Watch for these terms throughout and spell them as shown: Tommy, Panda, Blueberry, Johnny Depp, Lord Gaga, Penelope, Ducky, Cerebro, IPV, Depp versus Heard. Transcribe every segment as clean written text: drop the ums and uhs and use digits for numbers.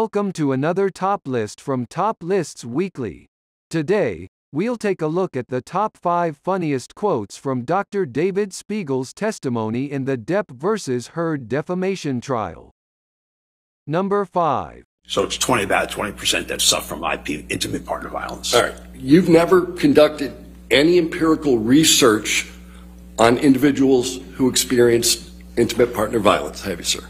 Welcome to another top list from Top Lists Weekly. Today, we'll take a look at the top 5 funniest quotes from Dr. David Spiegel's testimony in the Depp versus Heard defamation trial. Number 5. So it's about 20% that suffer from IP, intimate partner violence. All right. You've never conducted any empirical research on individuals who experience intimate partner violence, have you, sir?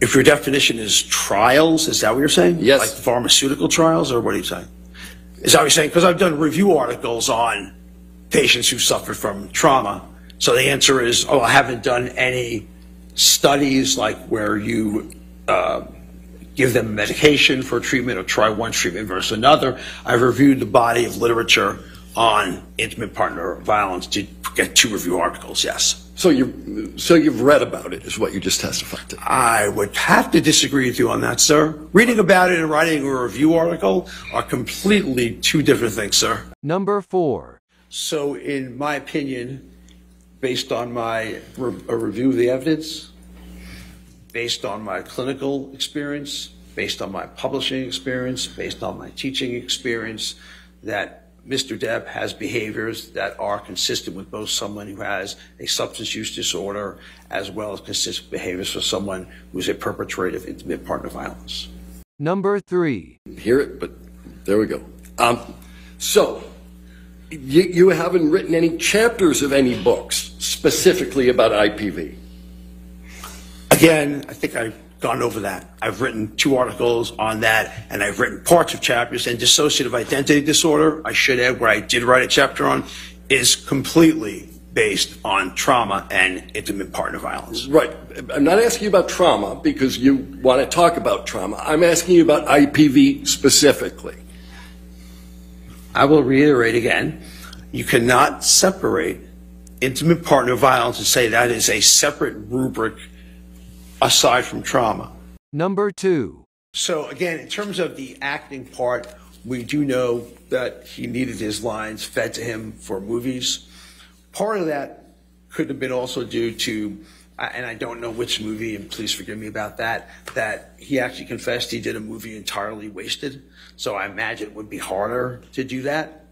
If your definition is trials, is that what you're saying? Yes. Like pharmaceutical trials, or what are you saying? Is that what you're saying? Because I've done review articles on patients who suffered from trauma. So the answer is, oh, I haven't done any studies like where you give them medication for treatment or try one treatment versus another. I've reviewed the body of literature on intimate partner violence to get 2 review articles, yes. So you've read about it, is what you just testified to. I would have to disagree with you on that, sir. Reading about it and writing a review article are completely 2 different things, sir. Number 4. So in my opinion, based on my review of the evidence, based on my clinical experience, based on my publishing experience, based on my teaching experience, that Mr. Depp has behaviors that are consistent with both someone who has a substance use disorder as well as consistent behaviors for someone who's a perpetrator of intimate partner violence. Number 3. Hear it, but there we go. So you haven't written any chapters of any books specifically about IPV. Again, I think I've gone over that. I've written 2 articles on that, and I've written parts of chapters. And dissociative identity disorder, I should add, where I did write a chapter on, is completely based on trauma and intimate partner violence. Right. I'm not asking you about trauma because you want to talk about trauma. I'm asking you about IPV specifically. I will reiterate again, you cannot separate intimate partner violence and say that is a separate rubric aside from trauma. Number 2. So again, in terms of the acting part, we do know that he needed his lines fed to him for movies. Part of that could have been also due to, and I don't know which movie, and please forgive me about that, that he actually confessed he did a movie entirely wasted. So I imagine it would be harder to do that.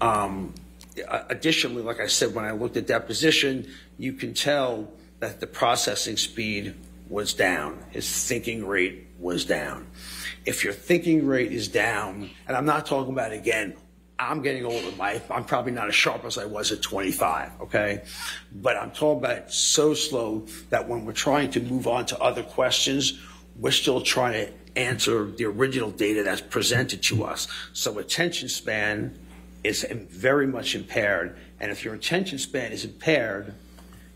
Additionally, like I said, when I looked at deposition, you can tell that the processing speed was down. His thinking rate was down. If your thinking rate is down, and I'm not talking about, again, I'm getting older. I'm probably not as sharp as I was at 25, okay? But I'm talking about it's so slow that when we're trying to move on to other questions, we're still trying to answer the original data that's presented to us. So attention span is very much impaired. And if your attention span is impaired,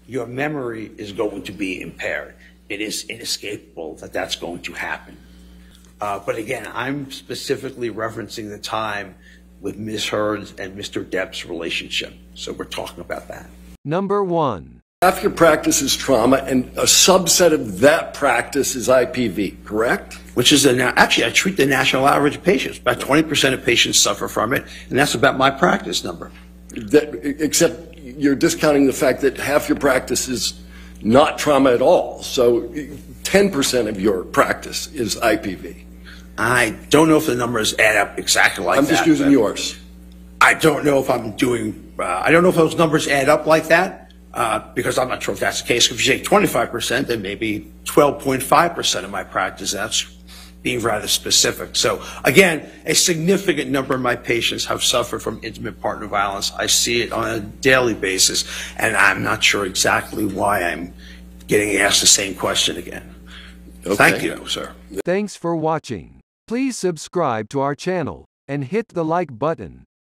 your memory is going to be impaired. It is inescapable that that's going to happen. But again, I'm specifically referencing the time with Ms. Heard's and Mr. Depp's relationship. So we're talking about that. Number 1. Half your practice is trauma, and a subset of that practice is IPV, correct? Which is, actually, I treat the national average of patients. About 20% of patients suffer from it, and that's about my practice number. Except you're discounting the fact that half your practice is not trauma at all. So 10% of your practice is IPV. I don't know if the numbers add up exactly like that. I'm just using yours. I don't know if I'm doing, I don't know if those numbers add up like that, because I'm not sure if that's the case. If you take 25%, then maybe 12.5% of my practice, that's being rather specific. So again, a significant number of my patients have suffered from intimate partner violence. I see it on a daily basis, and I'm not sure exactly why I'm getting asked the same question again. Okay. Thank you, sir. Thanks for watching. Please subscribe to our channel and hit the like button.